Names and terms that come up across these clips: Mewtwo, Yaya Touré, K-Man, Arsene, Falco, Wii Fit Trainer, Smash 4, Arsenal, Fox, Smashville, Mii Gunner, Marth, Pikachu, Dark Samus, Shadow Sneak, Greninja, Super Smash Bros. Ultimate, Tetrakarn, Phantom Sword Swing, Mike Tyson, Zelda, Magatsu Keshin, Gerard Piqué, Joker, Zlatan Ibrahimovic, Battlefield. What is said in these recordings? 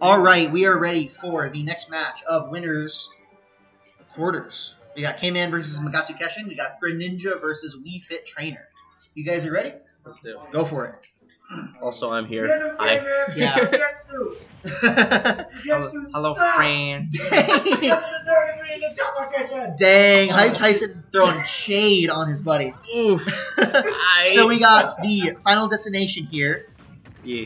Alright, we are ready for the next match of winners of quarters. We got K-Man versus Magatsu Keshin. We got Greninja versus Wii Fit Trainer. You guys are ready? Let's do it. Go for it. Also, I'm here. Hi. Yeah. Hello, friends. Dang, Mike Tyson throwing shade on his buddy. So we got the final destination here. Yeah.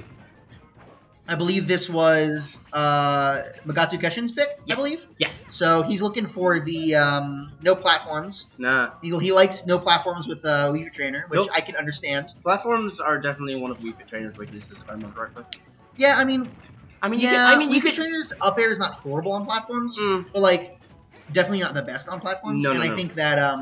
I believe this was Magatsu Keshin's pick, yes. I believe? Yes. So he's looking for the no platforms. Nah. He likes no platforms with Wii Fit Trainer, which I can understand. Platforms are definitely one of Wii Fit Trainer's weaknesses, if I remember correctly. Yeah, I mean, yeah, Wii Fit Trainer's up air is not horrible on platforms, but, like, definitely not the best on platforms. No. I think that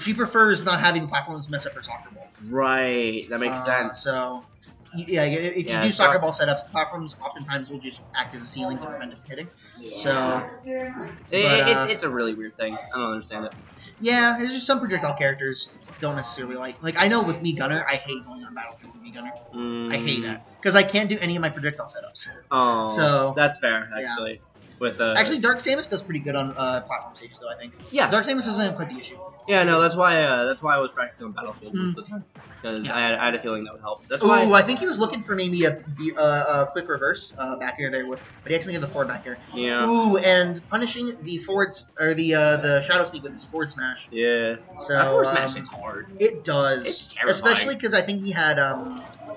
she prefers not having the platforms mess up her soccer ball. Right. That makes sense. So... Yeah, if you do soccer ball setups, the platforms oftentimes will just act as a ceiling to prevent it from hitting. Yeah. So, it's a really weird thing. I don't understand it. Yeah, there's just some projectile characters don't necessarily like. Like, I know with Mii Gunner, I hate going on Battlefield with Mii Gunner. I hate that. Because I can't do any of my projectile setups. Oh, so, that's fair, actually. Yeah. With actually, Dark Samus does pretty good on platform stages, though, I think. Yeah. Dark Samus doesn't have quite the issue. Yeah, no, that's why I was practicing on Battlefield most of the time. Because I had a feeling that would help. That's why. Ooh, I think he was looking for maybe a quick reverse back here there, but he actually had the forward back here. Yeah. Ooh, and punishing the forwards or the Shadow Sneak with his forward smash. Yeah. So that forward smash is hard. It does. It's terrifying. Especially because I think he had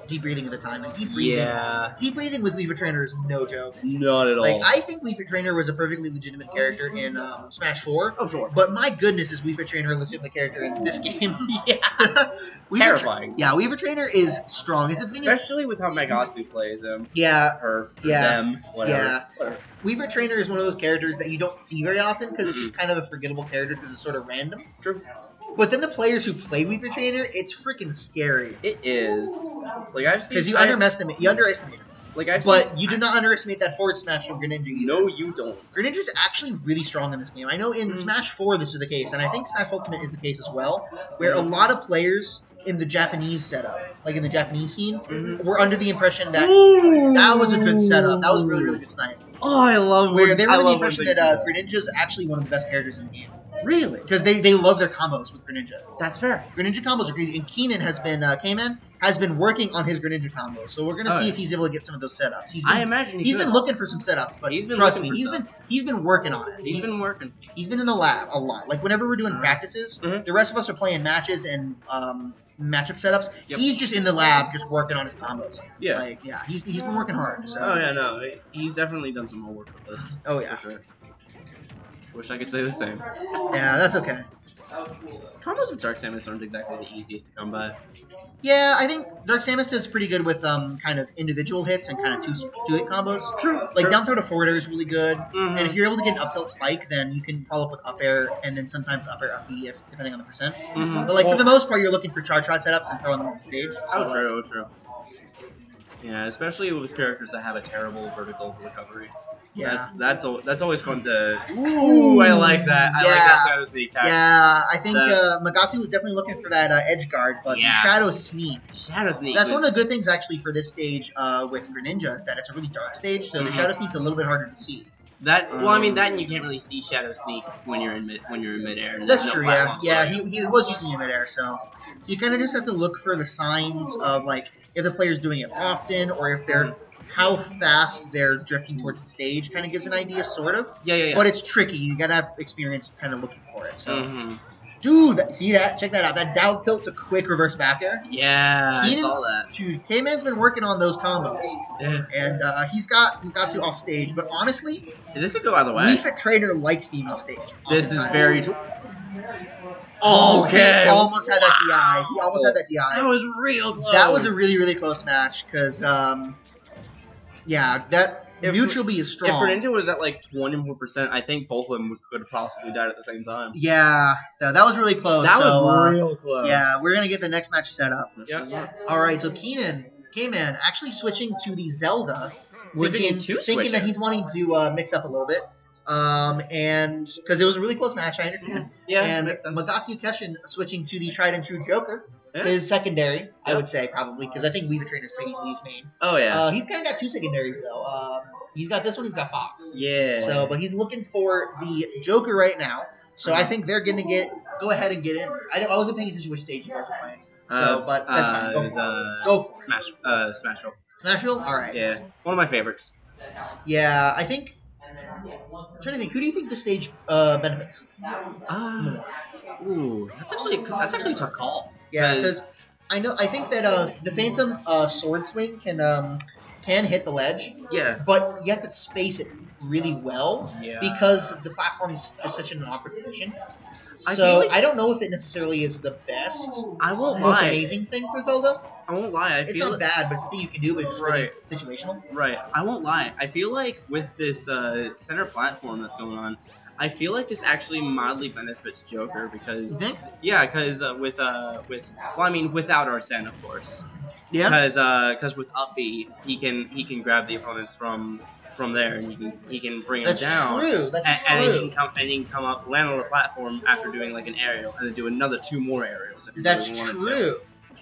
deep breathing at the time. And deep breathing with Wii Fit Trainer is no joke. Not at all. Like, I think Wii Fit Trainer was a perfectly legitimate character in Smash 4. Oh, sure. But my goodness, is Wii Fit Trainer a legitimate character in this game? Yeah. Terrifying. Yeah, Wii Fit Trainer is strong. It's especially with how Magatsu plays him. Yeah. Them. Whatever. Yeah. Wii Fit Trainer is one of those characters that you don't see very often because it's just kind of a forgettable character because it's sort of random. True. But then the players who play Wii Fit Trainer, it's freaking scary. It is. Like, I've seen. Because you underestimate. You underestimate him. Like, but you do not underestimate that forward smash from Greninja either. No, you don't. Greninja's actually really strong in this game. I know in Smash 4 this is the case, and I think Smash Ultimate is the case as well, where a lot of players in the Japanese setup, like in the Japanese scene, were under the impression that that was a good setup. That was really, really good snipe. Oh, I love where they were under the impression that Greninja is actually one of the best characters in the game. Really? Because they love their combos with Greninja. That's fair. Greninja combos are crazy, and Keenan has been K-Man has been working on his Greninja combos, so we're gonna see if he's able to get some of those setups. He's been, I imagine he's been looking for some setups, but trust me, he's been working on it. He's been working. He's been in the lab a lot. Like whenever we're doing practices, the rest of us are playing matches and matchup setups. Yep. He's just in the lab, just working on his combos. Yeah, like he's been working hard. So. Oh yeah, no, he's definitely done some more work with this. Oh yeah. For sure. Wish I could say the same. Yeah, that's okay. Combos with Dark Samus aren't exactly the easiest to come by. Yeah, I think Dark Samus does pretty good with kind of individual hits and kind of two-hit combos. True. Like down throw to forward air is really good, and if you're able to get an up tilt spike, then you can follow up with up air and then sometimes up air up B if depending on the percent. But like for the most part, you're looking for char-trot setups and throwing them off the stage. So true. Yeah, especially with characters that have a terrible vertical recovery. Yeah, that's always fun to. Ooh, I like that. I like that Shadow Sneak tactic. Yeah, I think Magatsu was definitely looking for that edge guard, but Shadow Sneak. Shadow Sneak. That's one of the good things actually for this stage with Greninja is that it's a really dark stage, so the Shadow Sneak's a little bit harder to see. That well, I mean that, and you can't really see Shadow Sneak when you're in midair. That's true. Yeah, he was using it midair, so you kind of just have to look for the signs of like if the player's doing it often or if they're. How fast they're drifting towards the stage kind of gives an idea, sort of. Yeah. But it's tricky. You gotta have experience kind of looking for it. So, dude, see that? Check that out. That down tilt to quick reverse back air. Yeah, I saw that. Dude, K-Man's been working on those combos, and he's got Magatsu off stage. But honestly, this could go either way. Wii Fit Trainer likes being off stage. This is very. Okay. He almost had that DI. He almost had that DI. That was real close. That was a really, really close match because. Yeah, that neutral B is strong. If Greninja was at like 24%, I think both of them could have possibly died at the same time. Yeah, that was really close. That was real close. Yeah, we're going to get the next match set up. Yeah. All right, so Keenan, K-Man, actually switching to the Zelda. We're thinking that he's wanting to mix up a little bit. And because it was a really close match, I understand. Yeah, and Magatsu Keshin switching to the tried and true Joker. Yeah. His secondary, I would say, probably, because I think Wii Fit Trainer's pretty easily his main. Oh, yeah. He's kind of got two secondaries, though. He's got this one. He's got Fox. Yeah. So, but he's looking for the Joker right now. So I think they're going to go ahead and get in. I wasn't paying attention which stage you guys were playing. So, but that's fine. Go for it. Smashville. Smashville? All right. Yeah. One of my favorites. Yeah, I think. I'm trying to think. Who do you think the stage benefits? Ooh, that's actually a tough call. Yeah, because I think that the Phantom Sword Swing can hit the ledge. Yeah. But you have to space it really well. Yeah. Because the platforms are such in an awkward position. So I don't know if it necessarily is the best. Most amazing thing for Zelda. I won't lie. I feel it's not bad, but it's a thing you can do, but it's just really situational. Right. I won't lie. I feel like with this center platform that's going on, I feel like this actually mildly benefits Joker because without Arsene, of course. Yeah. Because with up B, he can grab the opponents from there, and he can bring them down. That's true. And he can come up, land on the platform after doing like an aerial, and then do another 2 more aerials if he really wanted to. That's true.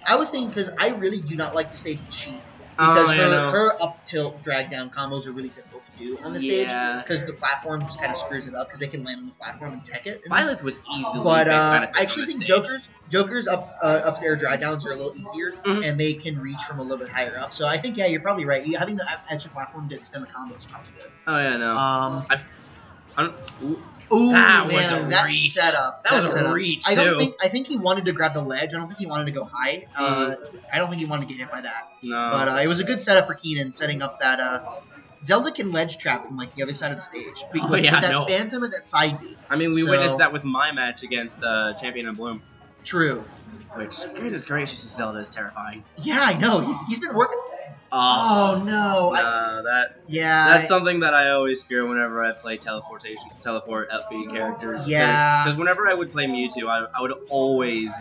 I was thinking because I really do not like the stage with Sheik because her up tilt drag down combos are really difficult to do on the stage because the platform just kind of screws it up because they can land on the platform and tech it. Violet would easily, but I actually think Joker's up air drag downs are a little easier and they can reach from a little bit higher up. So I think you're probably right. Having the extra platform to extend the combo is probably good. Oh yeah, no. That was a reach. I think he wanted to grab the ledge. I don't think he wanted to go hide. I don't think he wanted to get hit by that. No. But it was a good setup for Keenan, setting up that Zelda can ledge trap from like the other side of the stage. With that Phantom and that side beat. I mean, we witnessed that with my match against Champion and Bloom. True. Which, goodness gracious, Zelda is terrifying. Yeah, I know. He's been working. Oh no! That's something that I always fear whenever I play teleport FB characters. Yeah. Because whenever I would play Mewtwo, I would always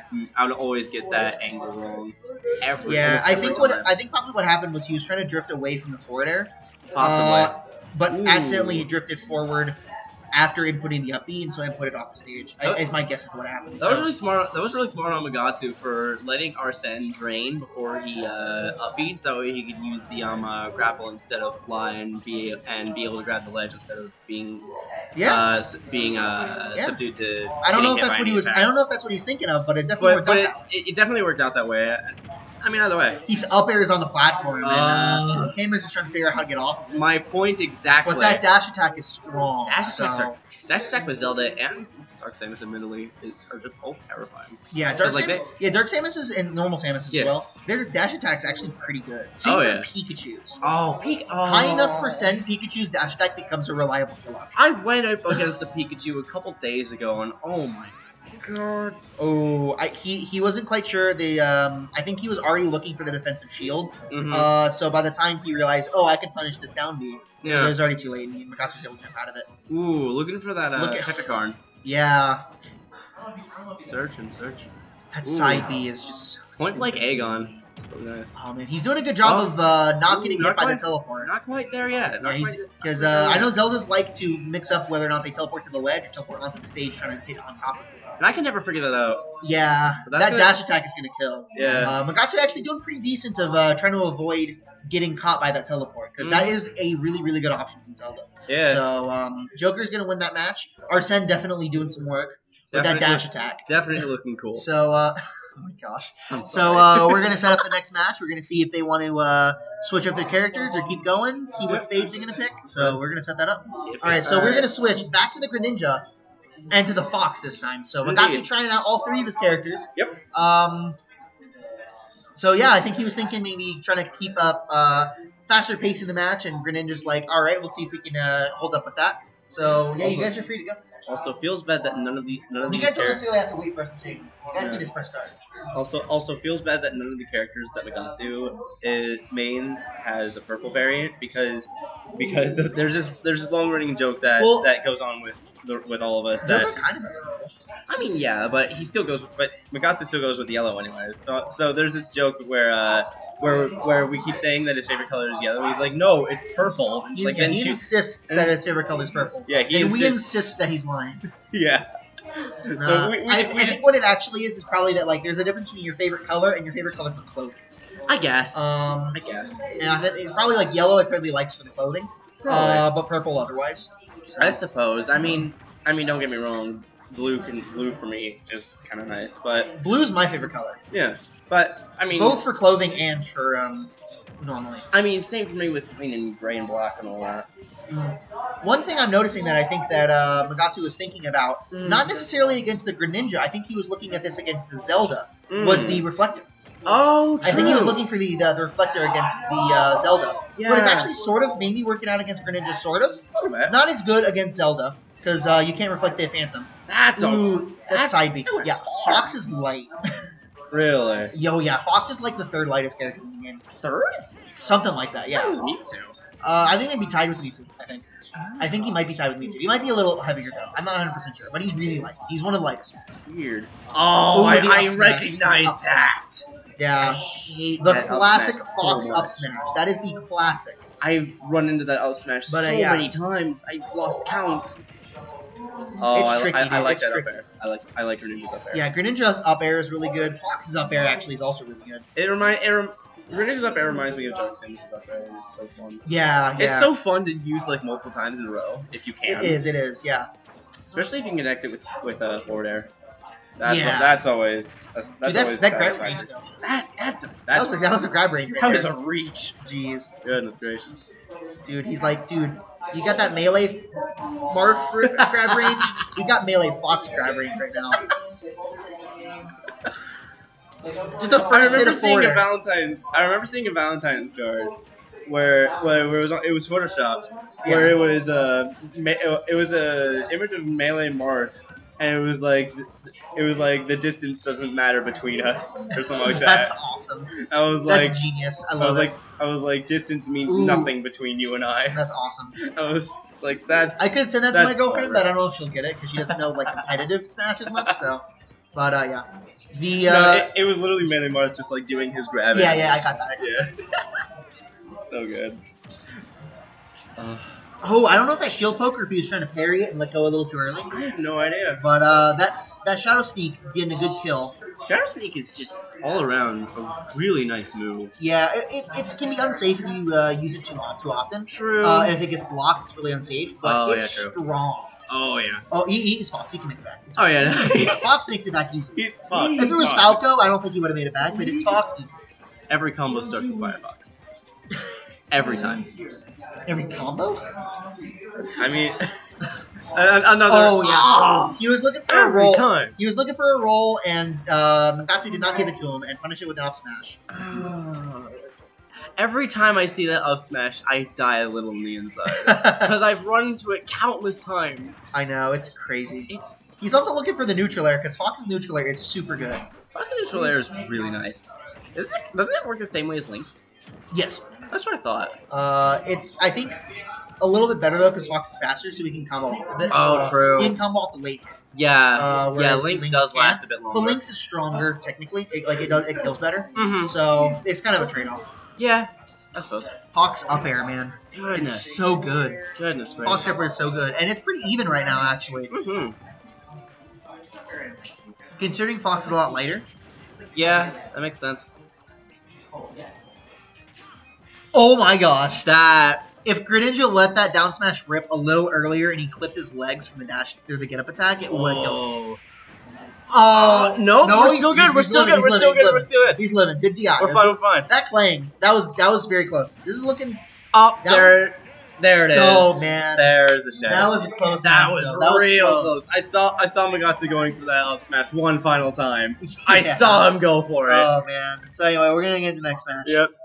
get that angle wrong. I think probably what happened was he was trying to drift away from the forward air, possibly, but accidentally he drifted forward after inputting the up B, and so I put it off the stage. Is my guess as to what happened. That was really smart. That was really smart on Magatsu for letting Arsene drain before he up B, so he could use the grapple instead of fly and be able to grab the ledge instead of being subdued to. I don't know if that's what he was thinking of, but it definitely worked out that way. I mean, either way. He's up airs on the platform, and K-Man's just trying to figure out how to get off. My point exactly. But that dash attack is strong. Dash attack with Zelda and Dark Samus, admittedly, are just both terrifying. Yeah, Dark Samus and normal Samus as well. Their dash attack's actually pretty good. Same for Pikachu's. High enough percent Pikachu's dash attack becomes a reliable kill option. I went up against a Pikachu a couple days ago, and oh my God. Oh, he wasn't quite sure. I think he was already looking for the defensive shield. So by the time he realized, I can punish this down B, it was already too late, and Magatsu was able to jump out of it. Ooh, looking for that Tetrakarn. Yeah. Searching. That side B is just so point stupid. Like Aegon. So nice. Oh man, he's doing a good job of not getting hit by the teleport. Not quite there yet. Because I know Zeldas like to mix up whether or not they teleport to the ledge or teleport onto the stage trying to hit on top of it. And I can never figure that out. Yeah, that dash attack is gonna kill. Yeah. Magatsu actually doing pretty decent of trying to avoid getting caught by that teleport because that is a really, really good option from Zelda. Yeah. So Joker's gonna win that match. Arsene definitely doing some work. With that dash attack. Definitely looking cool. So, oh my gosh. So, we're going to set up the next match. We're going to see if they want to switch up their characters or keep going, see what stage they're going to pick. So, we're going to set that up. All right, so we're going to switch back to the Greninja and to the Fox this time. So, Magatsu trying out all 3 of his characters. Yep. So, yeah, I think he was thinking maybe trying to keep up faster pace of the match, and Greninja's like, all right, we'll see if we can hold up with that. So, yeah, you guys are free to go. Also, feels bad that none of these. You guys don't necessarily have to wait for us to see. You guys can just press start. Also feels bad that none of the characters that Magatsu mains has a purple variant because there's this long running joke that goes on with all of us. That kind of has a purple. I mean, yeah, but Magatsu still goes with the yellow anyways. So there's this joke where we keep saying that his favorite color is yellow. He's like, no, it's purple. And he insists that his favorite color is purple. Yeah, we insist that he's lying. Yeah. So I think what it actually is probably that like there's a difference between your favorite color and your favorite color for clothing. I guess. And it's probably like yellow. I probably likes for the clothing. but purple otherwise. So. I suppose. I mean, don't get me wrong. Blue for me is kind of nice, but blue's my favorite color. Yeah, but I mean, both for clothing and for normally. I mean, same for me with green and gray and black and all that. Mm. One thing I'm noticing that I think that Magatsu was thinking about, not necessarily against the Greninja, I think he was looking at this against the Zelda, was the reflector. Oh, true. I think he was looking for the reflector against the Zelda. Yeah. But it's actually sort of maybe working out against Greninja, sort of. Not as good against Zelda, because you can't reflect the Phantom. That's that's side B. Yeah, Fox is light. Really? Yo, yeah, Fox is like the third lightest character in the game. Third? Something like that, yeah. That was Mewtwo. I think he'd be tied with Mewtwo, I think. I think he might be tied with Mewtwo. He might be a little heavier, though. I'm not 100% sure, but he's really light. He's one of the lightest. Weird. Oh, I recognize that. Yeah. The classic Fox up smash. That is the classic. I've run into that up smash so many times. I've lost count. Oh, it's tricky. I like that up air. I like Greninja's up air. Yeah, Greninja's up air is really good. Fox's up air actually is also really good. Greninja's up air reminds me of Dark Samus' up air. It's so fun. Yeah, yeah. It's so fun to use like multiple times in a row if you can. It is. Yeah. Especially if you can connect it with a forward air. That's always that grab range, that was a grab range. That was a reach. Jeez. Goodness gracious. Dude, he's like, dude, you got that melee Marth grab range? You got melee Fox grab range right now. I remember seeing a Valentine's card where it was photoshopped, where it was an image of melee Marth, and it was like the distance doesn't matter between us or something like that. That's awesome. I was like, that's genius. I was like distance means nothing between you and I. That's awesome. I was just like, I could send that to my girlfriend, but I don't know if she'll get it because she doesn't know like competitive Smash as much. So, but yeah, it was literally Melee Marth just like doing his gravity. Yeah, I got that. Yeah, so good. Oh, I don't know if that shield poke or if he was trying to parry it and let go a little too early. I have no idea. But that Shadow Sneak getting a good kill. Shadow Sneak is just all around a really nice move. Yeah, it can be unsafe if you use it too often. True. And if it gets blocked, it's really unsafe. But it's strong. Oh, yeah. Oh, he's Fox. He can make it back. Oh, yeah. Fox makes it back easily. It's Fox. If it was Falco, I don't think he would have made it back, but it's Fox easily. Every combo starts with Firefox. Every time. Every combo? I mean, another. Oh, yeah. Oh, he was looking for a roll. Time. He was looking for a roll, and Magatsu did not give it to him and punished it with an up smash. Every time I see that up smash, I die a little on the inside. Because I've run into it countless times. I know, it's crazy. He's also looking for the neutral air, because Fox's neutral air is super good. Fox's neutral air is really nice. Doesn't it work the same way as Link's? Yes. That's what I thought. It's, I think, a little bit better, though, because Fox is faster, so we can combo off of it. Oh, true. We can combo off the late. Yeah, yeah. Link does last a bit longer. But Link's is stronger, technically. It kills better. Mm-hmm. So, it's kind of a trade-off. Yeah, I suppose. Fox up air, man. Goodness. It's so good. Goodness gracious. Fox up air is so good. And it's pretty even right now, actually. Mm-hmm. Considering Fox is a lot lighter. Yeah, that makes sense. Oh my gosh, that... If Greninja let that down smash rip a little earlier and he clipped his legs from the dash through the get-up attack, it would have killed him. Oh, no, we're still good, we're still good. He's living, good DI. We're fine. That clang, that was very close. This is looking... Up there, there it is. Oh, man. There's the shadow. That was a close match, that was real close. I saw Magatsu going for that up smash one final time. Yeah. I saw him go for it. Oh, man. So anyway, we're going to get into the next match. Yep.